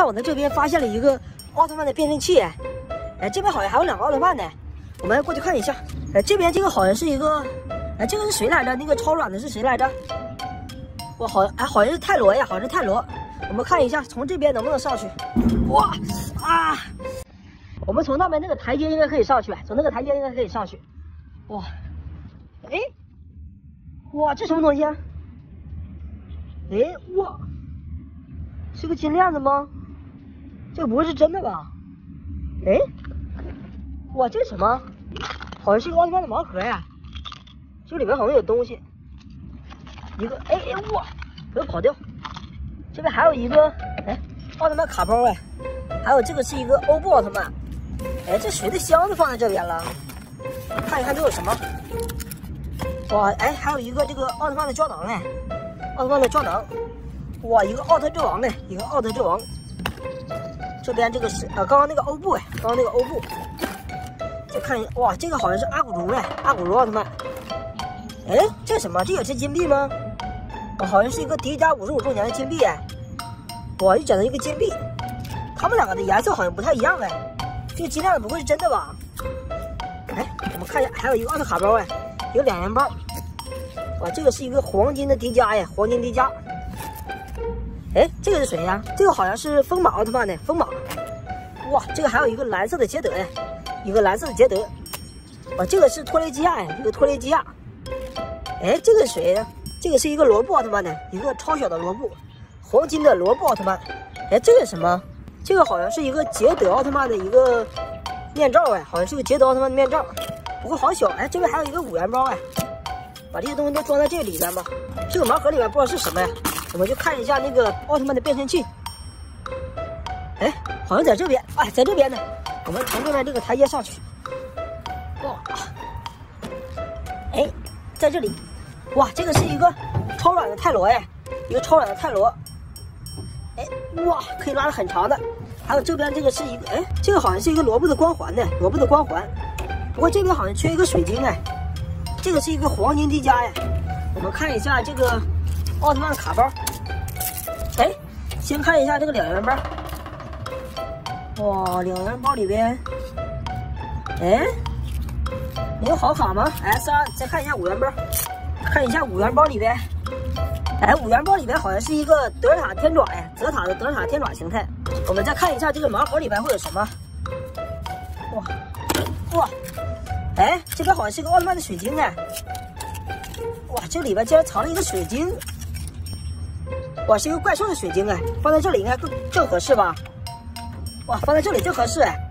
看我在这边发现了一个奥特曼的变身器，哎，这边好像还有两个奥特曼呢，我们过去看一下。哎，这边这个好像是一个，哎，这个是谁来着？那个超软的是谁来着？哇，好像哎，好像是泰罗呀，好像是泰罗。我们看一下从这边能不能上去。哇啊！我们从那边那个台阶应该可以上去，从那个台阶应该可以上去。哇，哎，哇，这什么东西啊？哎，哇，是个金链子吗？这不是真的吧？哎，哇，这是什么？好像是个奥特曼的盲盒呀，这里面好像有东西。一个，哎哎，哇，不要跑掉。这边还有一个，哎，奥特曼卡包哎，还有这个是一个欧布奥特曼。哎，这谁的箱子放在这边了？看一看都有什么。哇，哎，还有一个这个奥特曼的胶囊哎，奥特曼的胶囊。哇，一个奥特之王哎，一个奥特之王。这边这个是刚刚那个欧布哎，刚刚那个欧布，再看一下，哇，这个好像是阿古茹哎，阿古茹奥特曼。哎，这什么？这也是金币吗？哦，好像是一个迪迦55周年的金币哎。哇，又捡到一个金币，他们两个的颜色好像不太一样哎。这个金链子不会是真的吧？哎，我们看一下，还有一个奥特卡包哎，一个2元包。哇，这个是一个黄金的迪迦哎，黄金迪迦。哎，这个是谁呀？这个好像是风马奥特曼的风马。哇，这个还有一个蓝色的捷德哎，一个蓝色的捷德。哇，这个是托雷基亚哎，这个托雷基亚。哎，这个是谁呀？这个是一个罗布奥特曼的，一个超小的罗布，黄金的罗布奥特曼。哎，这个是什么？这个好像是一个捷德奥特曼的一个面罩哎，好像是个捷德奥特曼的面罩，不过好小哎。这边还有一个5元包哎，把这些东西都装在这里边吧。这个盲盒里面不知道是什么呀。我们就看一下那个奥特曼的变身器。哎，好像在这边，哎，在这边呢。我们从这边这个台阶上去。哇，哎，在这里。哇，这个是一个超软的泰罗哎，一个超软的泰罗。哎，哇，可以拉的很长的。还有这边这个是一个，哎，这个好像是一个萝卜的光环呢，萝卜的光环。不过这边好像缺一个水晶哎。这个是一个黄金迪迦哎。我们看一下这个。奥特曼卡包，哎，先看一下这个2元包。哇，2元包里边，哎，没有好卡吗 ？S2，再看一下5元包，看一下5元包里边，哎，5元包里边好像是一个德尔塔天爪哎，泽塔的德尔塔天爪形态。我们再看一下这个盲盒里边会有什么？哇，哇，哎，这边好像是个奥特曼的水晶哎。哇，这里边竟然藏了一个水晶。哇，是一个怪兽的水晶哎，放在这里应该更正合适吧？哇，放在这里正合适哎。